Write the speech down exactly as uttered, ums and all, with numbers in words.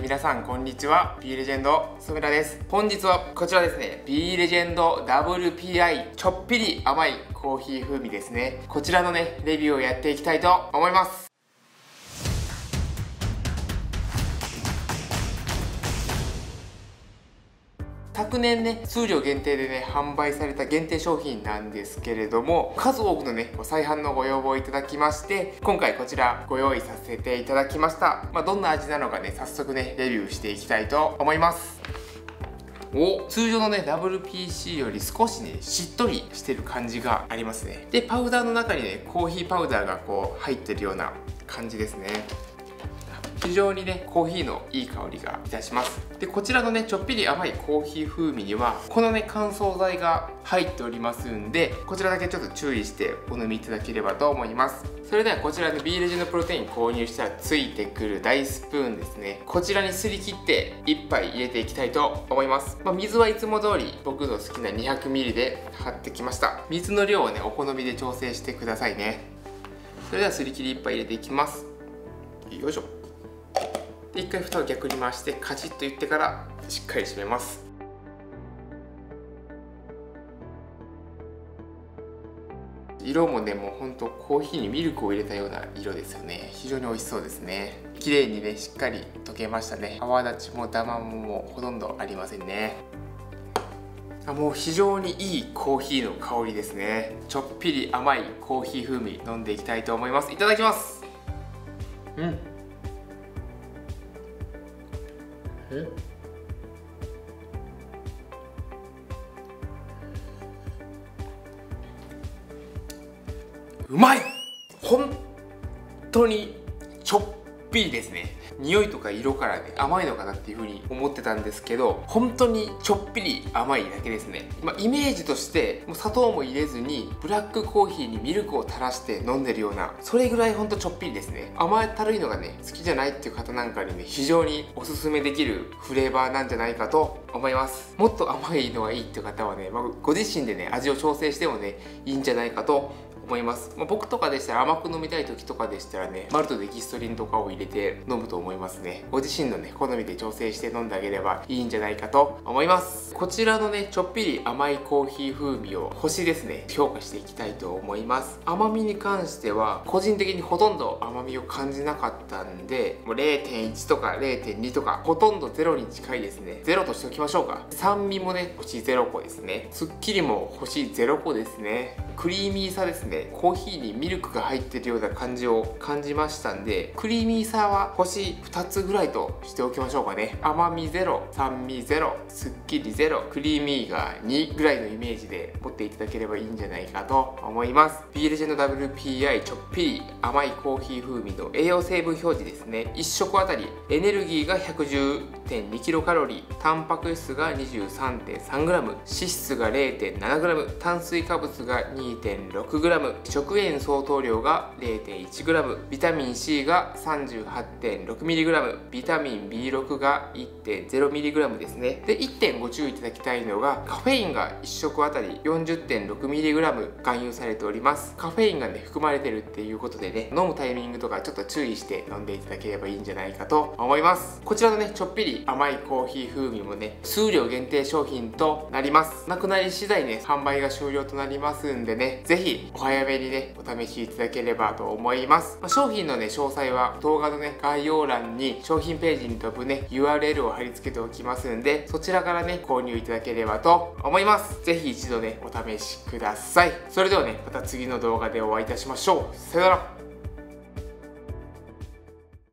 皆さんこんにちは、 B レジェンドソムラです。本日はこちらですね、 B レジェンド ダブリューピーアイ ちょっぴり甘いコーヒー風味ですね、こちらのねレビューをやっていきたいと思います。昨年ね、数量限定でね販売された限定商品なんですけれども、数多くのね再販のご要望いただきまして、今回こちらご用意させていただきました。まあ、どんな味なのかね早速ねレビューしていきたいと思います。お、通常のね ダブリューピーシー より少しねしっとりしてる感じがありますね。でパウダーの中にねコーヒーパウダーがこう入ってるような感じですね。非常にねコーヒーのいい香りがいたします。でこちらのねちょっぴり甘いコーヒー風味にはこのね乾燥剤が入っておりますんで、こちらだけちょっと注意してお飲みいただければと思います。それではこちらで B レジェンドプロテイン購入したらついてくる大スプーンですね、こちらにすり切っていっぱい入れていきたいと思います。まあ、水はいつも通り僕の好きな にひゃくミリ で張ってきました。水の量をねお好みで調整してくださいね。それではすり切りいっぱい入れていきます。よいしょ。一回蓋を逆に回してカチッといってからしっかり閉めます。色もねもうほんとコーヒーにミルクを入れたような色ですよね。非常に美味しそうですね。綺麗にねしっかり溶けましたね。泡立ちもダマももうほとんどありませんね。もう非常にいいコーヒーの香りですね。ちょっぴり甘いコーヒー風味飲んでいきたいと思います。いただきます。うん、うまい。本当にちょっぴりですね。匂いとか色からね甘いのかなっていう風に思ってたんですけど、本当にちょっぴり甘いだけですね。まあ、イメージとしてもう砂糖も入れずにブラックコーヒーにミルクを垂らして飲んでるような、それぐらいほんとちょっぴりですね。甘ったるいのがね好きじゃないっていう方なんかにね非常におすすめできるフレーバーなんじゃないかと思います。もっと甘いのがいいっていう方はね、まあ、ご自身でね味を調整してもねいいんじゃないかと思います。まあ、僕とかでしたら甘く飲みたい時とかでしたらねマルトデキストリンとかを入れて飲むと思いますね。ご自身のね好みで調整して飲んであげればいいんじゃないかと思います。こちらのねちょっぴり甘いコーヒー風味を星ですね評価していきたいと思います。甘みに関しては個人的にほとんど甘みを感じなかったんで、もう れいてんいち とか れいてんに とかほとんどゼロに近いですね。ゼロとしておきましょうか。酸味もね星ゼロこですね。すっきりも星ゼロこですね。クリーミーさですね、コーヒーにミルクが入ってるような感じを感じましたんで、クリーミーさは星ふたつぐらいとしておきましょうかね。甘みゼロ、酸味ゼロ、すっきりゼロ、クリーミーがにぐらいのイメージで持っていただければいいんじゃないかと思います。 B レジェンド ダブリューピーアイ ちょっぴり甘いコーヒー風味の栄養成分表示ですね。いっ食あたりエネルギーが ひゃくじゅうてんにキロカロリー、タンパク質が にじゅうさんてんさんグラム、脂質が れいてんななグラム、炭水化物が にてんろくグラム、食塩相当量が れいてんいちグラム、ビタミン C が さんじゅうはちてんろくミリグラム、ビタミン ビーろく が いってんゼロミリグラム ですね。でいってんご注意いただきたいのがカフェインがいっ食あたり よんじゅうてんろくミリグラム 含有されております。カフェインがね含まれてるっていうことでね、飲むタイミングとかちょっと注意して飲んでいただければいいんじゃないかと思います。こちらのねちょっぴり甘いコーヒー風味もね数量限定商品となります。なくなり次第ね販売が終了となりますんでね、是非お早めにねお試しいただければと思います。まあ、商品のね詳細は動画のね概要欄に商品ページに飛ぶね ユーアールエル を貼り付けておきますんで、そちらからね購入いただければと思います。是非一度ねお試しください。それではねまた次の動画でお会いいたしましょう。さよなら。